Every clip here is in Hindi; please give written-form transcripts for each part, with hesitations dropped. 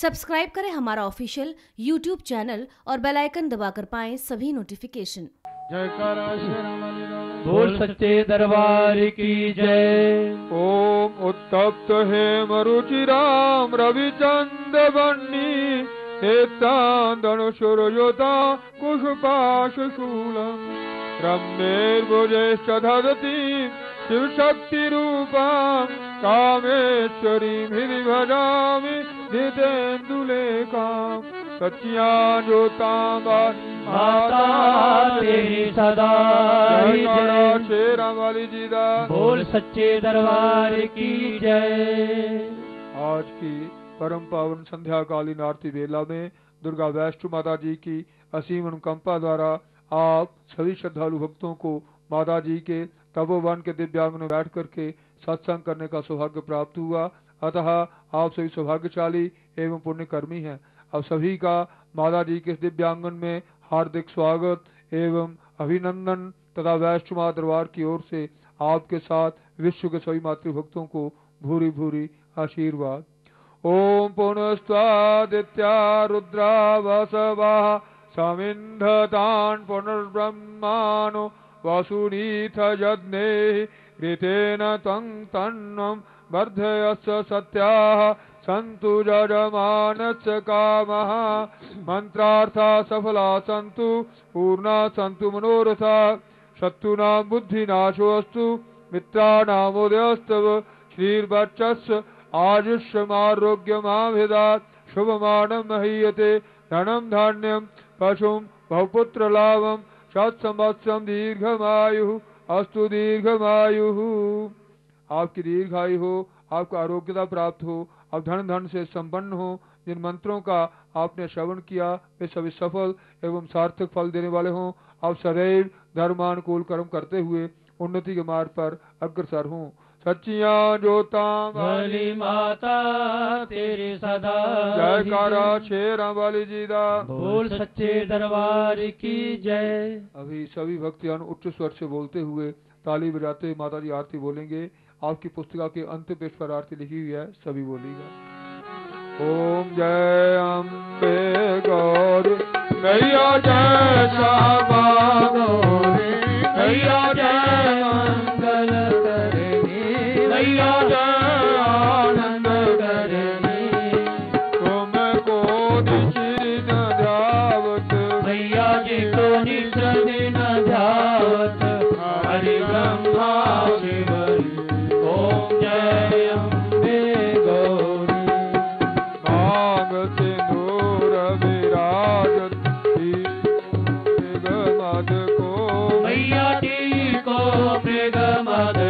सब्सक्राइब करें हमारा ऑफिशियल यूट्यूब चैनल और बेल आइकन दबाकर पाएं सभी नोटिफिकेशन। बोल सच्चे दरबार की जय। ओम उत्तप्त है मरुचि राम रविचंद्र बन्नी धनुषुरयोता कुशपाशूलम रम्येर्भुजेश्च धरती शिवशक्ति रूपा कामेश्वरी हृदि भजामि जितेन्दुलेखा सचिया ज्योतांबा माता तेरी सदा जय। वाली जी दा बोल सच्चे दरबार की जय। आज की परम पावन संध्याकालीन आरती बेला में दुर्गा वैष्णो माता जी की असीम अनुकंपा द्वारा आप सभी श्रद्धालु भक्तों को माता जी के तपोवन के दिव्यांग में बैठ करके सत्संग करने का सौभाग्य प्राप्त हुआ। अतः आप सभी सौभाग्यशाली एवं पुण्यकर्मी हैं। अब सभी का माता जी के दिव्यांगन में हार्दिक स्वागत एवं अभिनंदन तथा वैष्णो माता दरबार की ओर से आपके साथ विश्व के सभी मातृभक्तों को भूरी भूरी आशीर्वाद। ओम पुनस्त्वादित्या रुद्रा वसवः समिन्धतान् पुनर्ब्रह्माणो वसुनीथ यज्ञेहि ऋतेन तं तन्वं वर्धयस्स सत्याः सन्तु यजमानस्य कामः मन्त्रार्था सफला सन्तु पूर्णा सन्तु मनोरथाः शत्रूणां बुद्धिनाशोऽस्तु मित्राणामुदयस्तव श्रीर्वक्षः आयुष्मारोग्यमाभिधात् शुभमानं महीयते धनं धान्यं पशुं भवपुत्रलाभं शतसंवत्सरं दीर्घमायुः अस्तु दीर्घमायुः। आपकी दीर्घायु हो, आपको आरोग्यता प्राप्त हो, आप धन धन से संपन्न हो। जिन मंत्रों का आपने श्रवण किया वे सभी सफल एवं सार्थक फल देने वाले हों। आप सदैव धर्मानुकूल कर्म करते हुए उन्नति के मार्ग पर अग्रसर हों। सचिया ज्योतांबली माता तेरी सदा जयकारा शेरा वाली जी दा बोल सच्चे दरबार की जय। अभी सभी भक्तजन उच्च स्वर से बोलते हुए ताली बजाते माता जी आरती बोलेंगे। आपकी पुस्तिका के अंत पेज पर आरती लिखी हुई है, सभी बोलिएगा। ओम जय अम्बे गौरी नैया जय श्यामा गौरी नैया जय मंगल आनंद करनी तुम को निश्चित ध्यावत भैया जी को निश्चित ध्यावत हरि ब्रह्मा शिव ओम जय अम्बे गौरी मांग सिंदूर विराजत मृगमद को भैया जी को मृगमद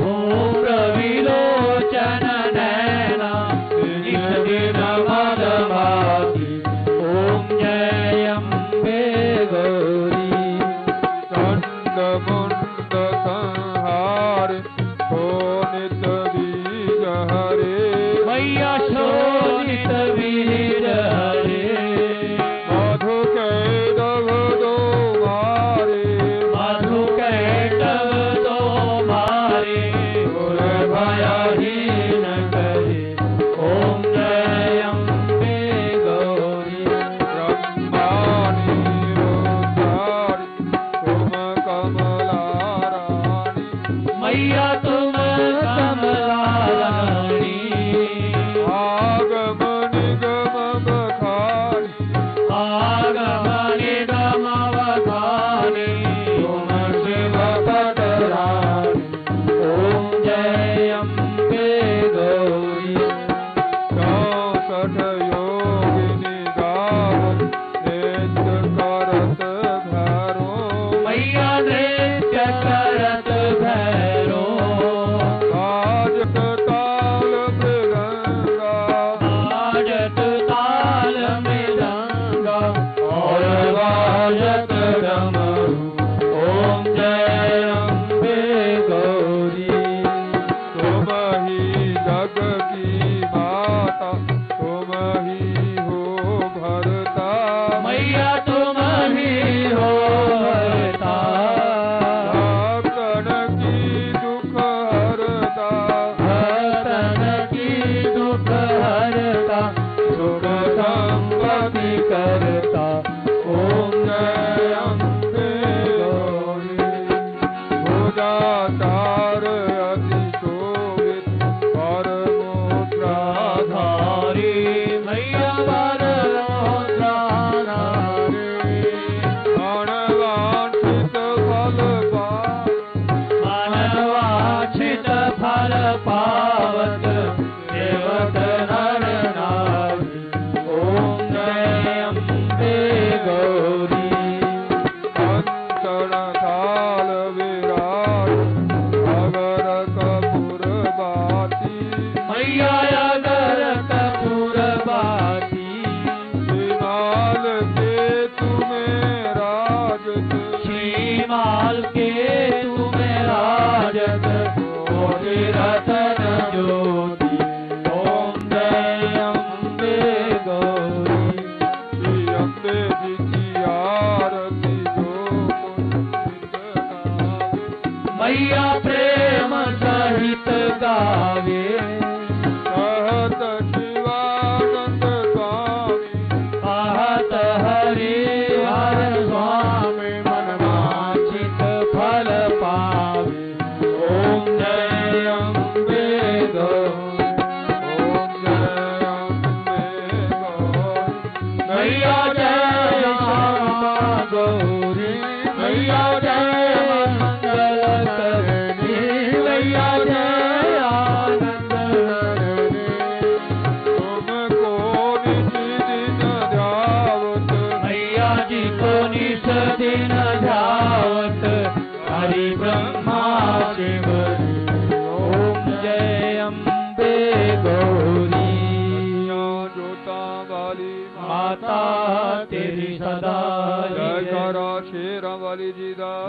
Om Ravi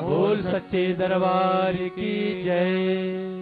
बोल सच्चे दरबार की जय।